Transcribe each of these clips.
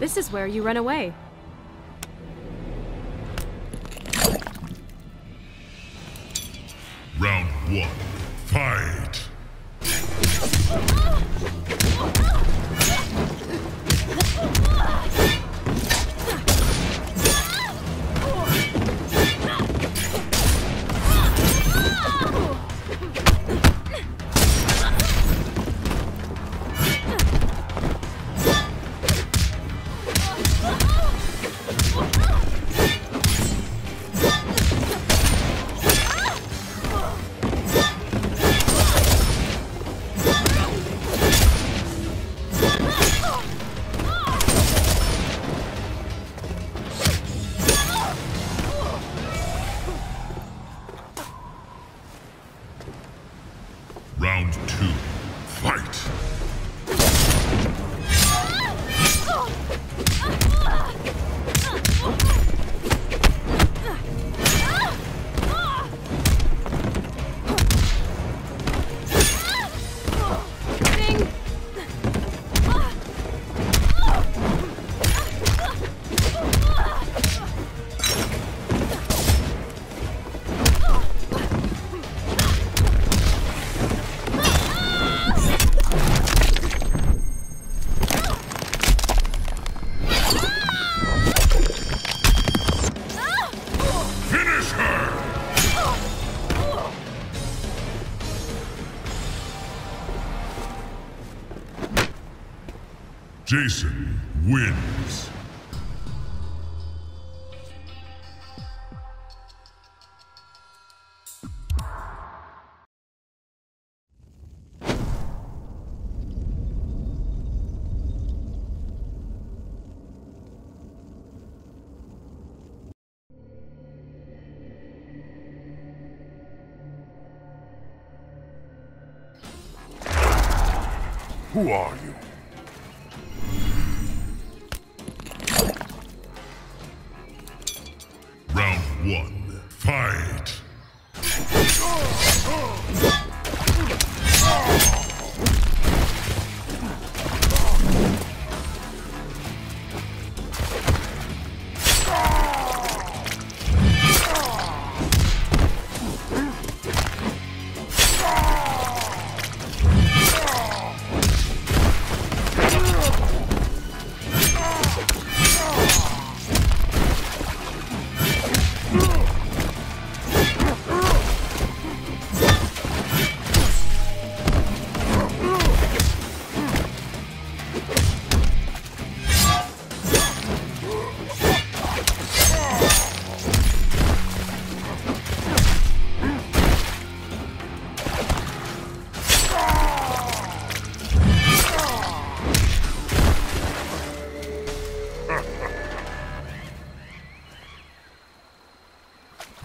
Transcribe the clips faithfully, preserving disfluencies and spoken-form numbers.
This is where you run away. Round one, fight! Jason wins. Who are you? One, fight!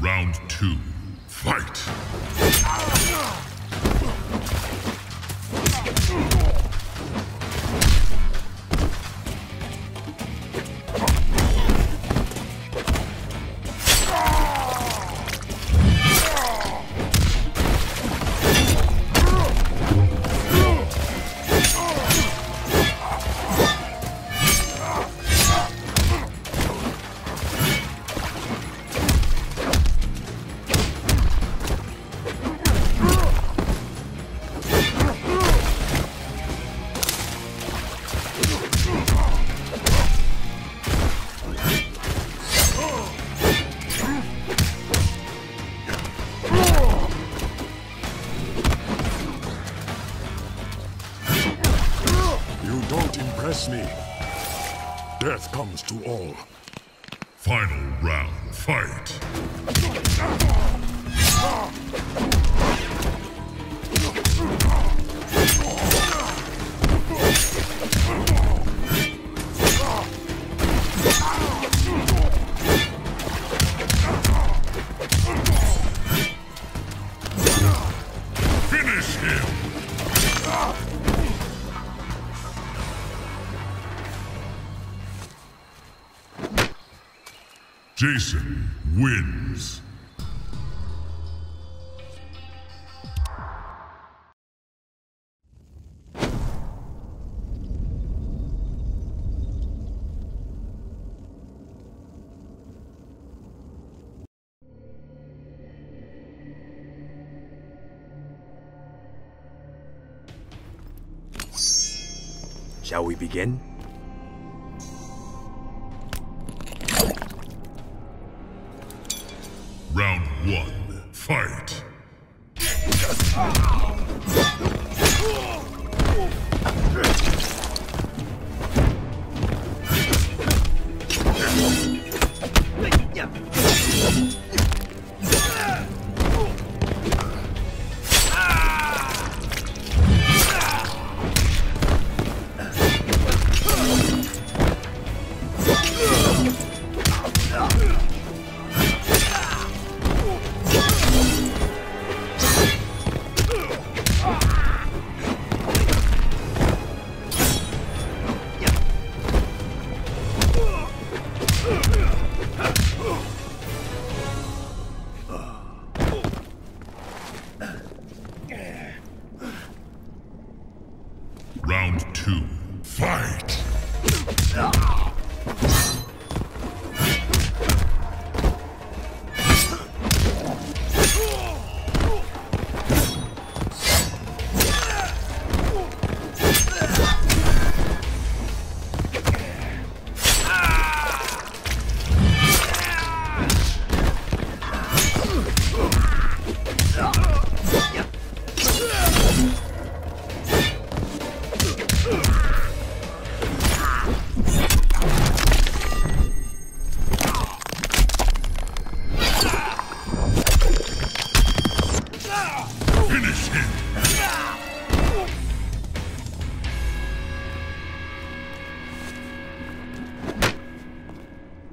Round two, fight! Me. Death comes to all. Final round, fight. Jason wins. Shall we begin? Round one, fight!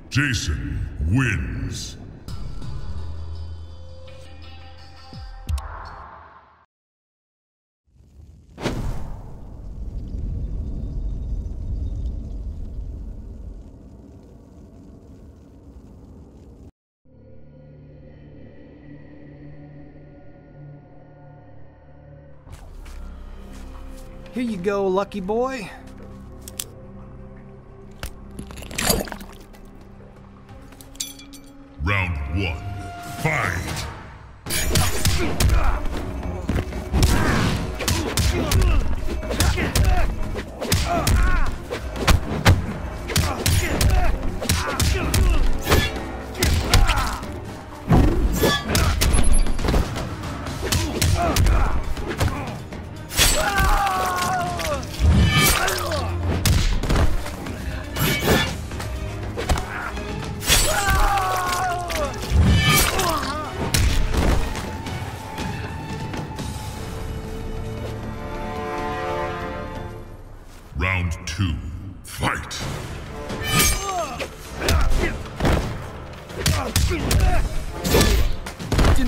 Jason wins. Here you go, lucky boy. Round one, fight!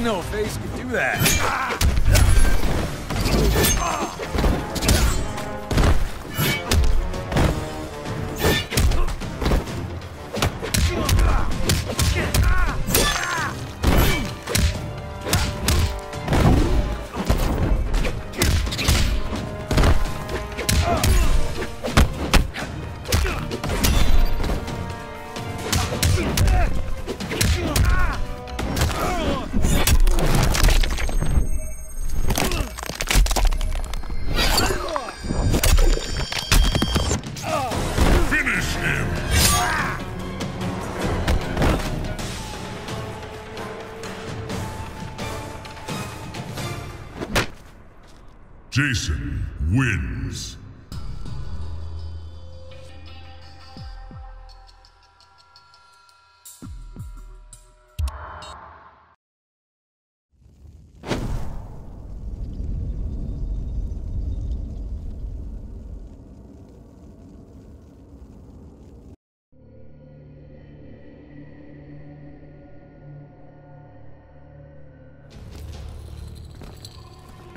No face could do that. Jason wins.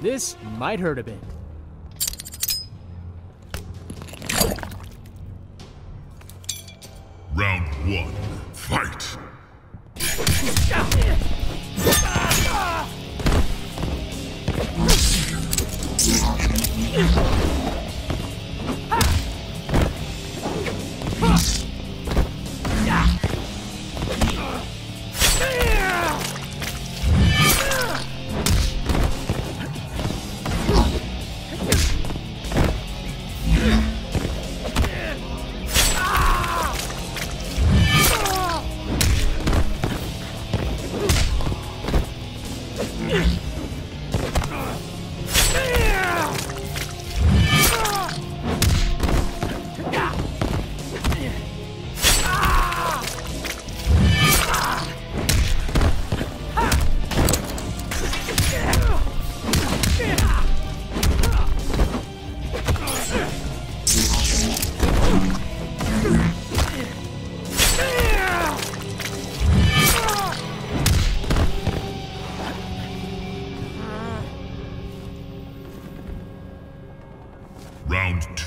This might hurt a bit. Round one, fight!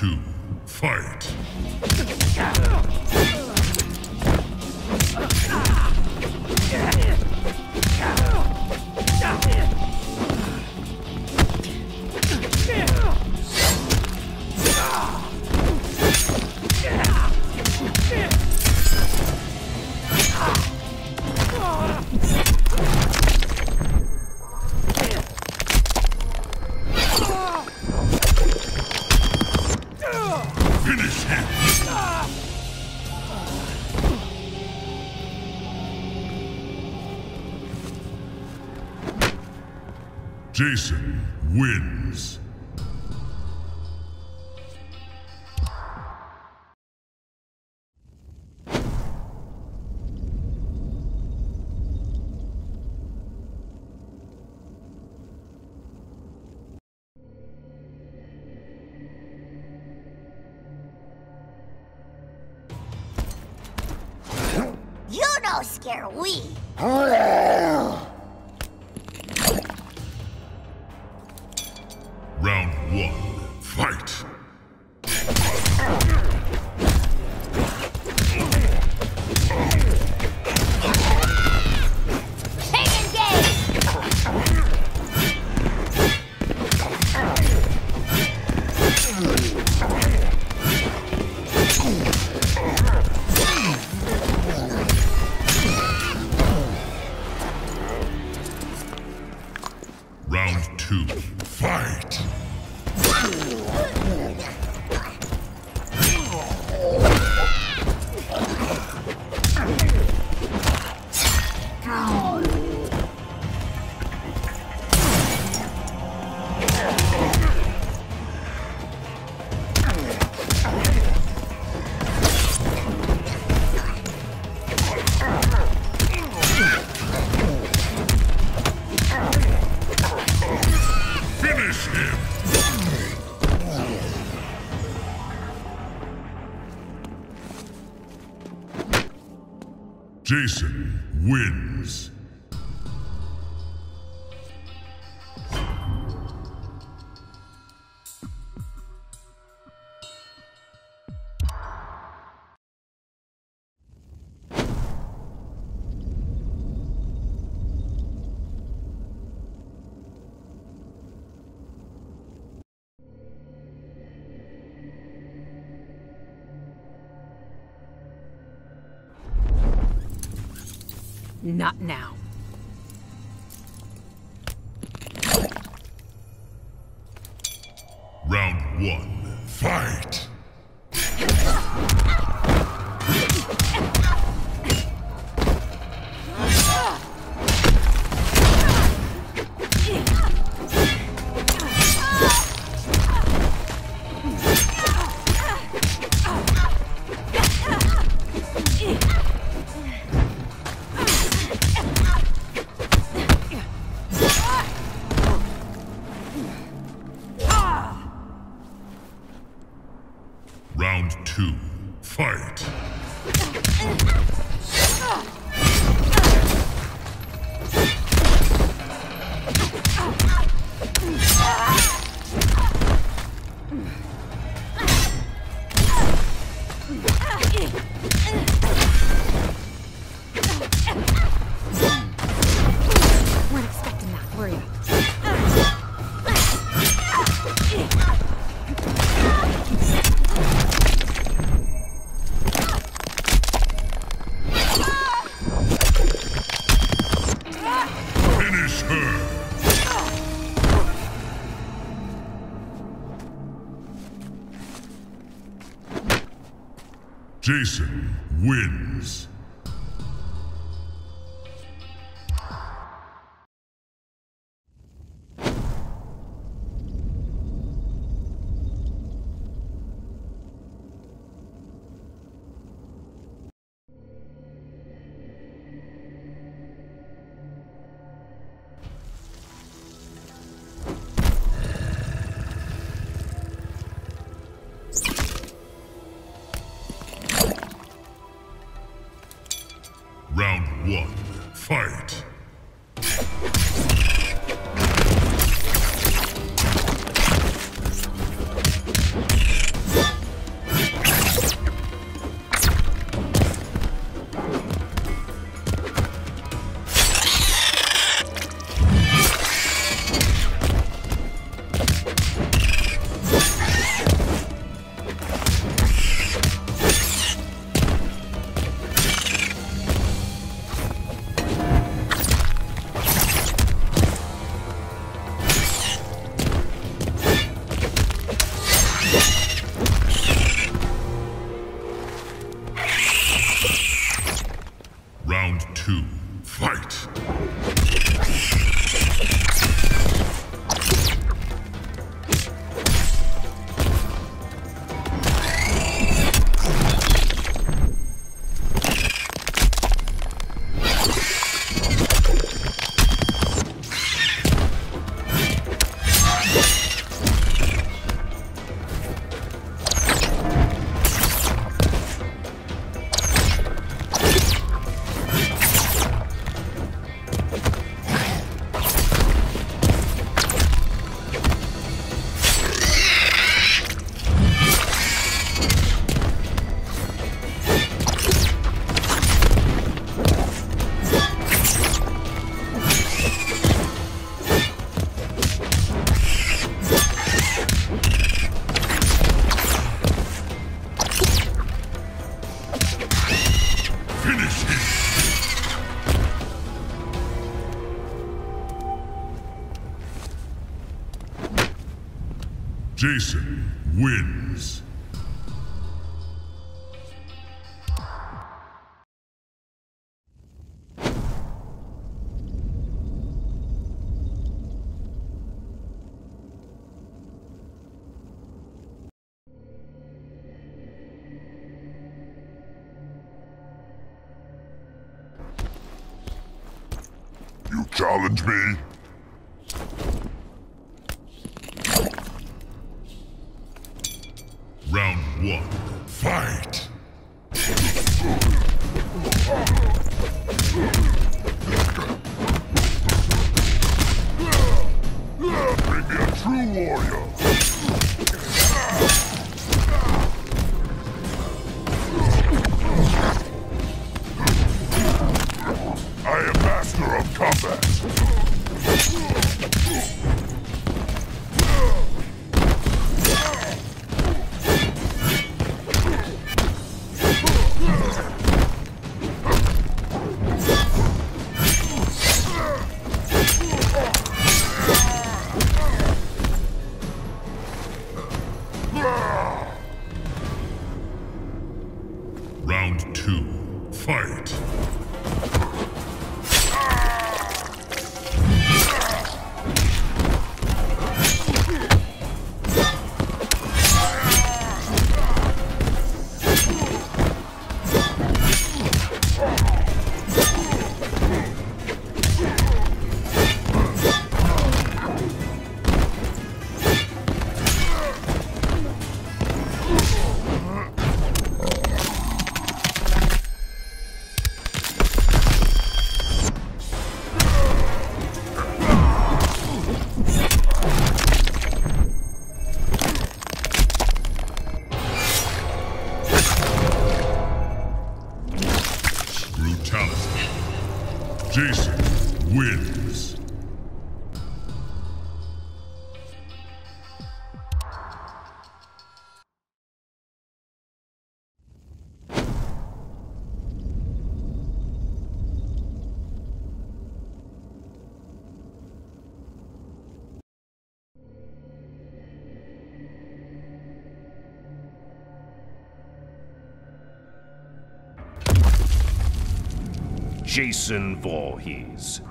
two, fight! Jason wins. You don't scare we. Jason wins. Not now. Round one, fight! Jason wins. Fight! two, fight! Jason wins. You challenge me? Fight! Bring me a true warrior! I am master of combat! Jason wins. Jason Voorhees.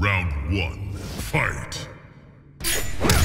Round one, fight! Yeah.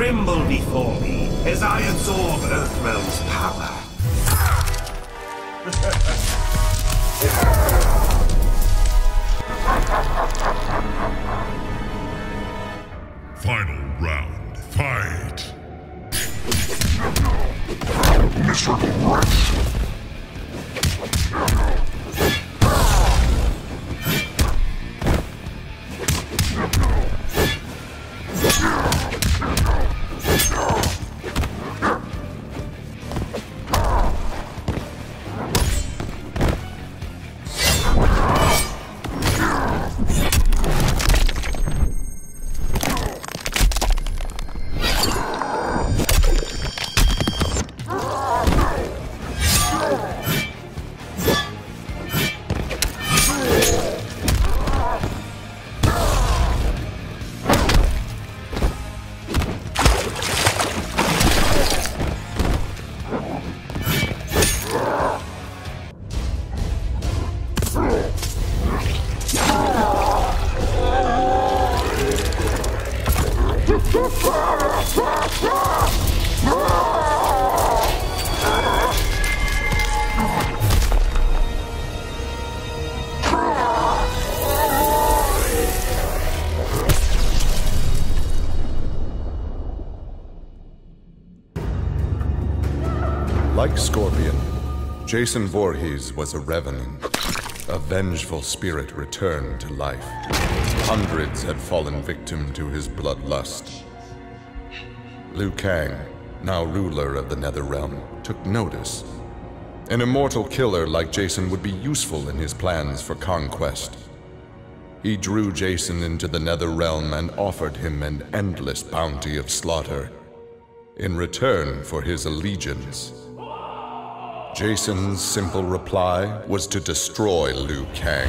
tremble before me as I absorb Earthrealm's power. Final round, fight! Miserable wretch! Like Scorpion, Jason Voorhees was a revenant, a vengeful spirit returned to life. Hundreds had fallen victim to his bloodlust. Liu Kang, now ruler of the Netherrealm, took notice. An immortal killer like Jason would be useful in his plans for conquest. He drew Jason into the Netherrealm and offered him an endless bounty of slaughter in return for his allegiance. Jason's simple reply was to destroy Liu Kang.